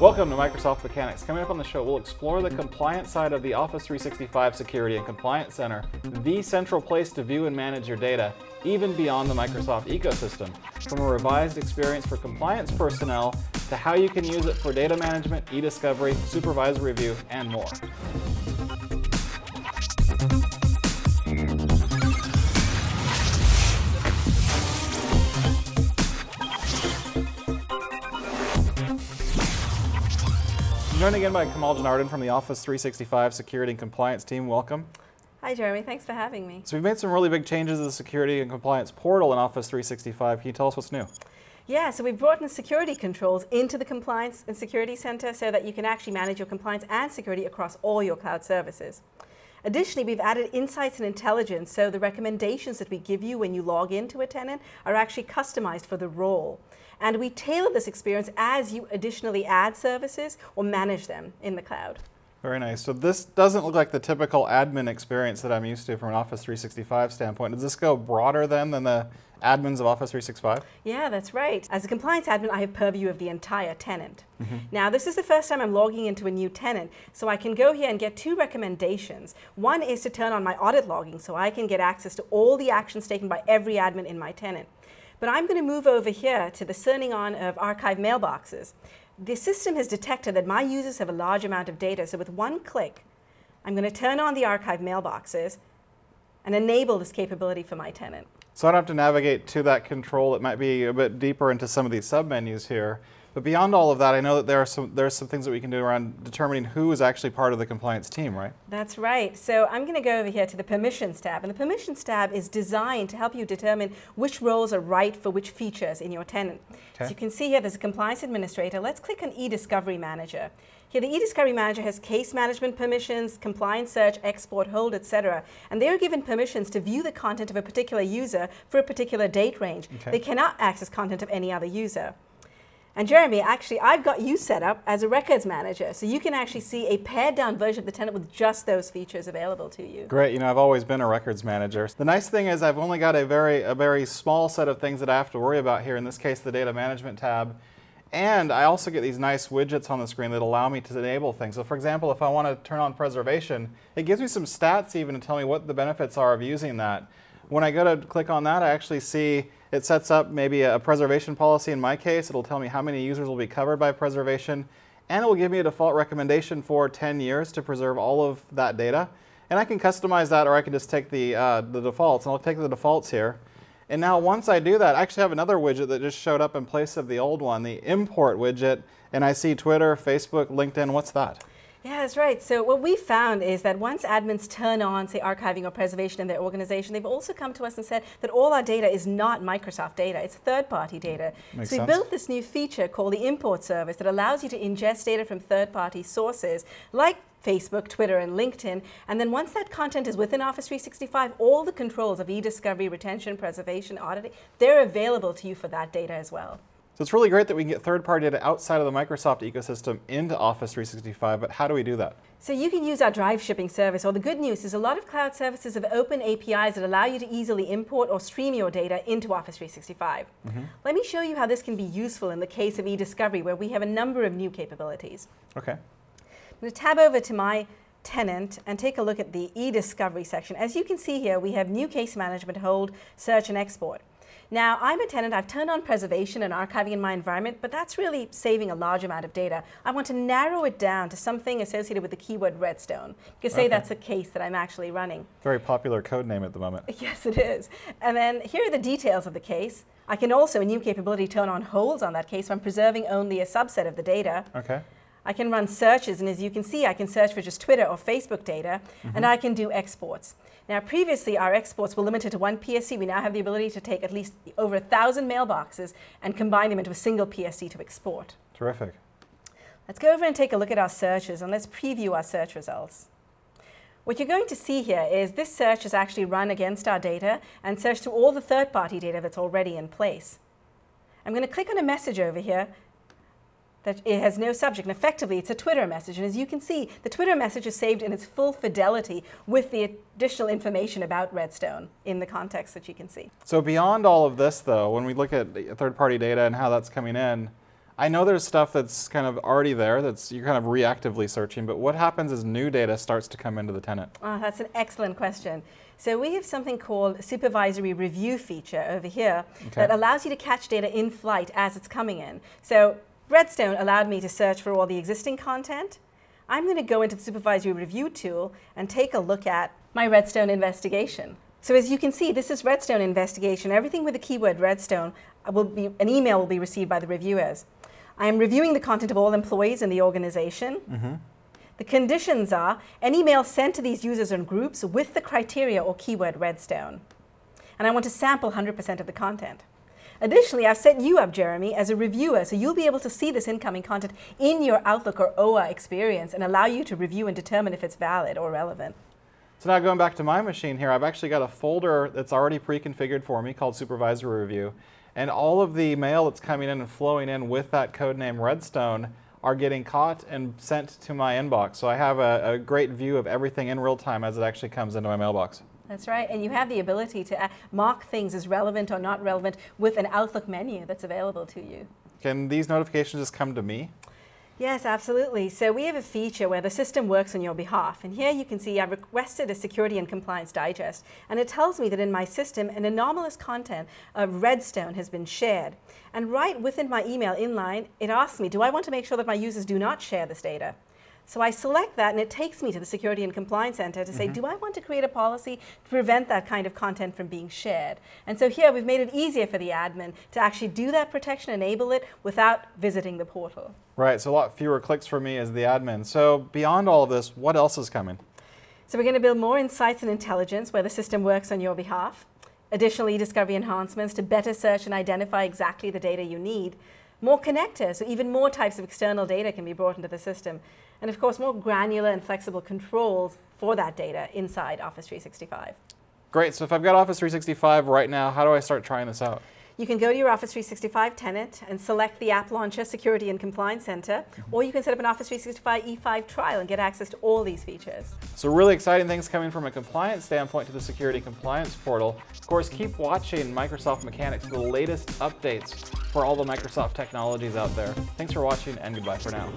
Welcome to Microsoft Mechanics. Coming up on the show, we'll explore the compliance side of the Office 365 Security and Compliance Center, the central place to view and manage your data, even beyond the Microsoft ecosystem. From a revised experience for compliance personnel to how you can use it for data management, eDiscovery, supervised review, and more. Joined again by Kamal Janardhan from the Office 365 Security and Compliance team. Welcome. Hi, Jeremy. Thanks for having me. So we've made some really big changes to the Security and Compliance portal in Office 365. Can you tell us what's new? Yeah, so we've brought in security controls into the Compliance and Security Center so that you can actually manage your compliance and security across all your cloud services. Additionally, we've added insights and intelligence, so the recommendations that we give you when you log into a tenant are actually customized for the role. And we tailor this experience as you additionally add services or manage them in the cloud. Very nice. So this doesn't look like the typical admin experience that I'm used to from an Office 365 standpoint. Does this go broader then than the admins of Office 365? Yeah, that's right. As a compliance admin, I have purview of the entire tenant. Now, this is the first time I'm logging into a new tenant, so I can go here and get two recommendations. One is to turn on my audit logging, so I can get access to all the actions taken by every admin in my tenant. But I'm going to move over here to the turning on of archive mailboxes. The system has detected that my users have a large amount of data, so with one click, I'm going to turn on the archive mailboxes and enable this capability for my tenant. So I don't have to navigate to that control. It might be a bit deeper into some of these submenus here. But beyond all of that, I know that there are some things that we can do around determining who is actually part of the compliance team, right? That's right. So I'm going to go over here to the Permissions tab. And the Permissions tab is designed to help you determine which roles are right for which features in your tenant. Okay. So you can see here there's a Compliance Administrator. Let's click on eDiscovery Manager. Here, the eDiscovery Manager has case management permissions, compliance search, export, hold, etc. And they are given permissions to view the content of a particular user for a particular date range. Okay. They cannot access content of any other user. And Jeremy, actually, I've got you set up as a records manager, so you can actually see a pared-down version of the tenant with just those features available to you. Great. You know, I've always been a records manager. The nice thing is I've only got a very small set of things that I have to worry about here, in this case, the data management tab. And I also get these nice widgets on the screen that allow me to enable things. So, for example, if I want to turn on preservation, it gives me some stats even to tell me what the benefits are of using that. When I go to click on that, I actually see it sets up maybe a preservation policy. In my case, it'll tell me how many users will be covered by preservation, and it will give me a default recommendation for 10 years to preserve all of that data. And I can customize that, or I can just take the defaults, and I'll take the defaults here. And now once I do that, I actually have another widget that just showed up in place of the old one, the import widget, and I see Twitter, Facebook, LinkedIn. What's that? Yeah, that's right. So what we found is that once admins turn on, say, archiving or preservation in their organization, they've also come to us and said that all our data is not Microsoft data, it's third-party data. Makes so we built this new feature called the import service that allows you to ingest data from third-party sources like Facebook, Twitter, and LinkedIn. And then once that content is within Office 365, all the controls of eDiscovery, retention, preservation, auditing, they're available to you for that data as well. So it's really great that we can get third-party data outside of the Microsoft ecosystem into Office 365, but how do we do that? So you can use our drive shipping service, or the good news is a lot of cloud services have open APIs that allow you to easily import or stream your data into Office 365. Let me show you how this can be useful in the case of eDiscovery, where we have a number of new capabilities. Okay. I'm going to tab over to my tenant and take a look at the eDiscovery section. As you can see here, we have new case management, hold, search, and export. Now, I'm a tenant, I've turned on preservation and archiving in my environment, but that's really saving a large amount of data. I want to narrow it down to something associated with the keyword Redstone. You could say that's a case that I'm actually running. Very popular code name at the moment. Yes, it is. And then here are the details of the case. I can also, a new capability, turn on holds on that case, so I'm preserving only a subset of the data. Okay. I can run searches, and as you can see, I can search for just Twitter or Facebook data, and I can do exports. Now, previously, our exports were limited to one PSC. We now have the ability to take at least over 1,000 mailboxes and combine them into a single PSC to export. Terrific. Let's go over and take a look at our searches, and let's preview our search results. What you're going to see here is this search is actually run against our data and searched through all the third-party data that's already in place. I'm going to click on a message over here that it has no subject, and effectively it's a Twitter message. And as you can see, the Twitter message is saved in its full fidelity with the additional information about Redstone in the context that you can see. So beyond all of this, though, when we look at third-party data and how that's coming in, I know there's stuff that's kind of already there that's you're kind of reactively searching, but what happens as new data starts to come into the tenant? Oh, that's an excellent question. So we have something called supervisory review feature over here that allows you to catch data in flight as it's coming in. So Redstone allowed me to search for all the existing content. I'm going to go into the supervisory review tool and take a look at my Redstone investigation. So as you can see, this is Redstone investigation. Everything with the keyword Redstone will be, an email will be received by the reviewers. I am reviewing the content of all employees in the organization. Mm-hmm. The conditions are any mail sent to these users and groups with the criteria or keyword Redstone. And I want to sample 100% of the content. Additionally, I've set you up, Jeremy, as a reviewer, so you'll be able to see this incoming content in your Outlook or OWA experience and allow you to review and determine if it's valid or relevant. So now going back to my machine here, I've actually got a folder that's already pre-configured for me called Supervisory Review, and all of the mail that's coming in and flowing in with that codename Redstone are getting caught and sent to my inbox. So I have a great view of everything in real time as it actually comes into my mailbox. That's right, and you have the ability to mark things as relevant or not relevant with an Outlook menu that's available to you. Can these notifications just come to me? Yes, absolutely. So we have a feature where the system works on your behalf, and here you can see I've requested a security and compliance digest, and it tells me that in my system an anomalous content of Redstone has been shared. And right within my email inline, it asks me, do I want to make sure that my users do not share this data? So I select that, and it takes me to the Security and Compliance Center to say, do I want to create a policy to prevent that kind of content from being shared? And so here we've made it easier for the admin to actually do that protection, enable it without visiting the portal. Right, so a lot fewer clicks for me as the admin. So beyond all of this, what else is coming? So we're going to build more insights and intelligence where the system works on your behalf. Additionally, eDiscovery enhancements to better search and identify exactly the data you need. More connectors, so even more types of external data can be brought into the system. And of course, more granular and flexible controls for that data inside Office 365. Great, so if I've got Office 365 right now, how do I start trying this out? You can go to your Office 365 tenant and select the app launcher, Security and Compliance Center, or you can set up an Office 365 E5 trial and get access to all these features. So really exciting things coming from a compliance standpoint to the security compliance portal. Of course, keep watching Microsoft Mechanics for the latest updates for all the Microsoft technologies out there. Thanks for watching, and goodbye for now.